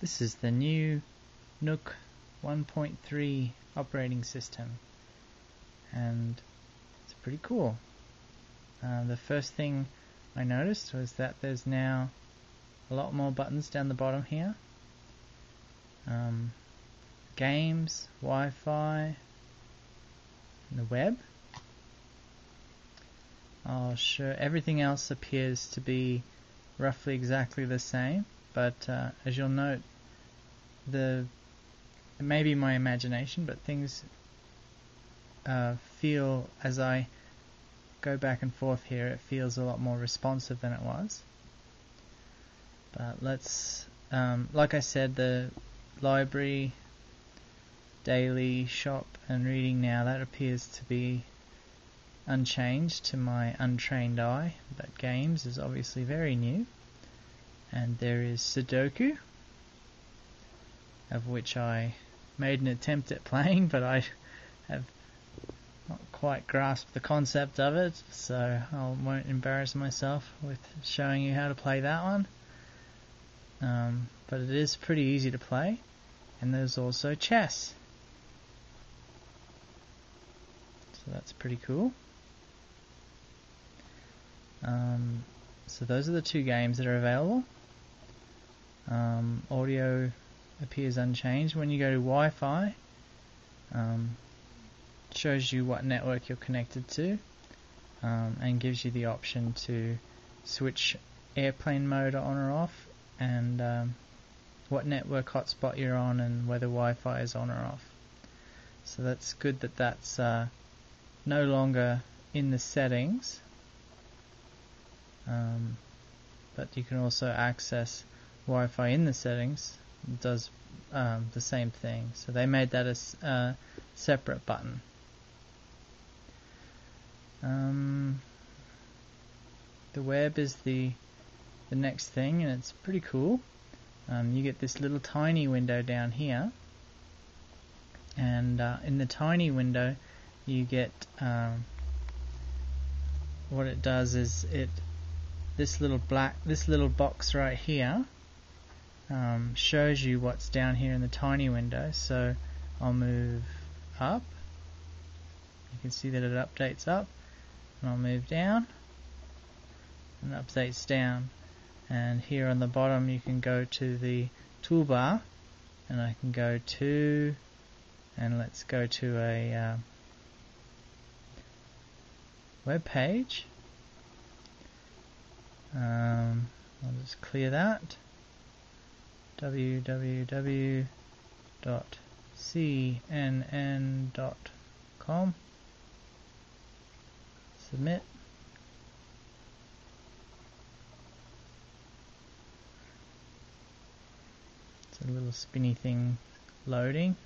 This is the new Nook 1.3 operating system, and it's pretty cool. The first thing I noticed was that there's now a lot more buttons down the bottom here. Games, Wi-Fi, and the web. I'll show everything else appears to be roughly exactly the same, but as you'll note, it may be my imagination, but things feel, as I go back and forth here, it feels a lot more responsive than it was. But let's, like I said, the library, daily, shop, and reading now, that appears to be unchanged to my untrained eye, but games is obviously very new. And there is Sudoku, of which I made an attempt at playing, but I have not quite grasped the concept of it, so I won't embarrass myself with showing you how to play that one. But it is pretty easy to play, and there's also chess, so that's pretty cool. So those are the two games that are available. Audio appears unchanged. When you go to Wi-Fi, it shows you what network you're connected to, and gives you the option to switch airplane mode on or off, and what network hotspot you're on, and whether Wi-Fi is on or off. So that's good that that's no longer in the settings. But you can also access Wi-Fi in the settings. It does the same thing, so they made that a separate button. The web is the next thing, and it's pretty cool. You get this little tiny window down here, and in the tiny window you get what it does is this little box right here shows you what's down here in the tiny window. So I'll move up. You can see that it updates up, and I'll move down, and it updates down. And here on the bottom you can go to the toolbar, and I can go to, and let's go to a web page. I'll just clear that. www.cnn.com. Submit. It's a little spinny thing loading.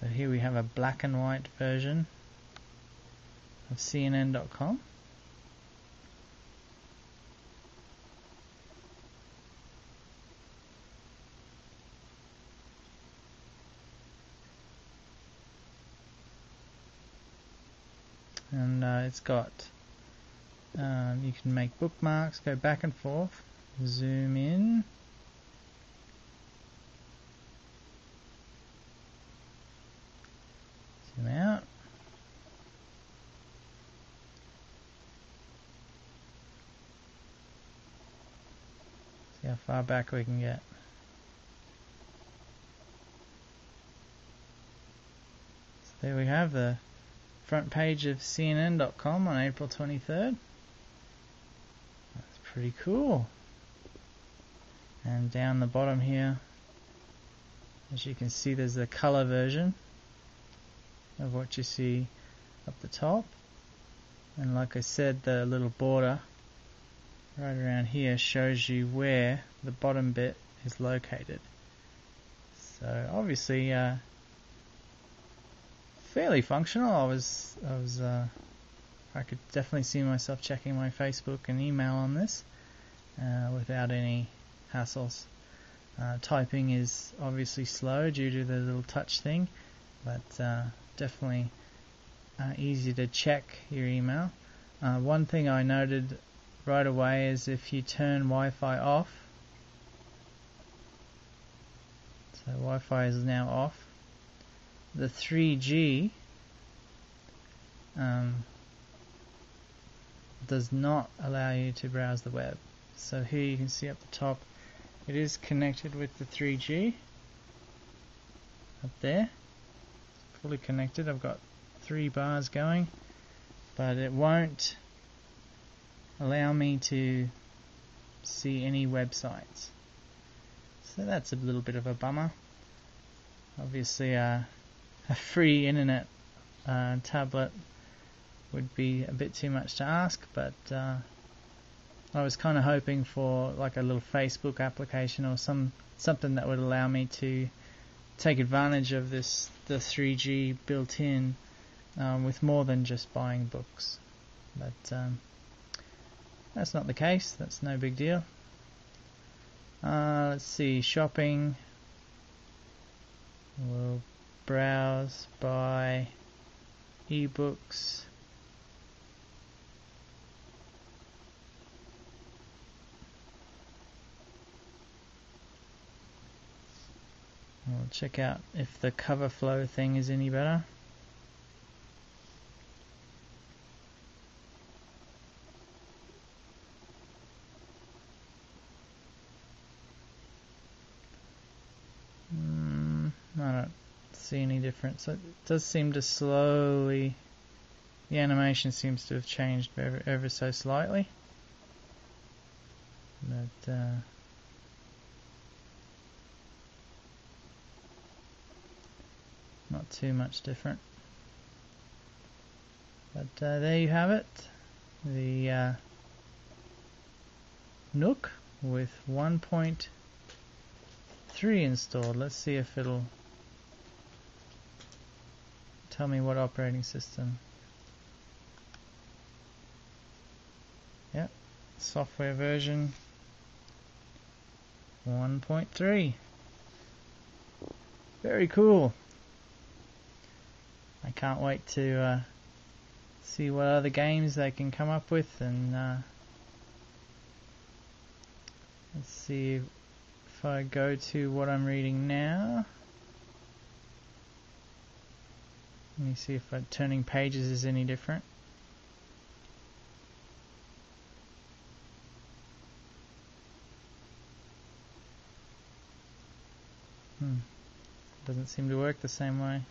So here we have a black and white version of CNN.com. And it's got, you can make bookmarks, go back and forth, zoom in. Out. See how far back we can get. So there we have the front page of CNN.com on April 23rd. That's pretty cool. And down the bottom here, as you can see, there's the color version of what you see up the top, and like I said, the little border right around here shows you where the bottom bit is located. So obviously fairly functional. I could definitely see myself checking my Facebook and email on this without any hassles. Typing is obviously slow due to the little touch thing, but definitely easy to check your email. One thing I noted right away is if you turn Wi-Fi off, so Wi-Fi is now off, the 3G does not allow you to browse the web. So here you can see up the top, it is connected with the 3G up there, fully connected. I've got 3 bars going, but it won't allow me to see any websites, so that's a little bit of a bummer. Obviously a free internet tablet would be a bit too much to ask, but I was kind of hoping for like a little Facebook application or something that would allow me to take advantage of this, the 3G built in with more than just buying books, but that's not the case. That's no big deal. Let's see, shopping. We'll browse by ebooks. We'll check out if the cover flow thing is any better. I don't see any difference. It does seem to slowly, the animation seems to have changed ever so slightly, but not too much different. But there you have it, the Nook with 1.3 installed. Let's see if it'll tell me what operating system. Yep, software version 1.3. Very cool. I can't wait to see what other games they can come up with, and let's see if I go to what I'm reading now. Let me see if turning pages is any different. Doesn't seem to work the same way.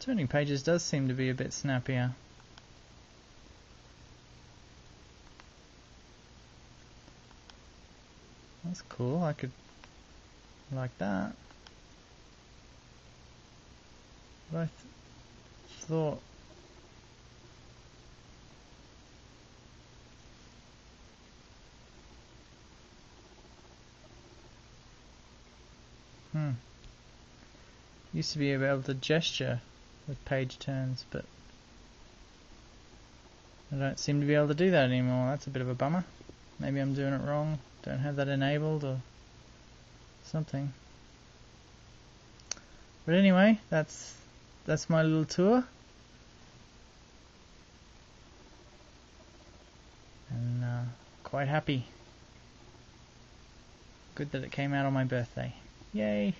Turning pages does seem to be a bit snappier. That's cool. I could like that. But I thought used to be able to gesture with page turns, but I don't seem to be able to do that anymore. That's a bit of a bummer. Maybe I'm doing it wrong, don't have that enabled or something. But anyway, that's my little tour, and quite happy. Good that it came out on my birthday. Yay!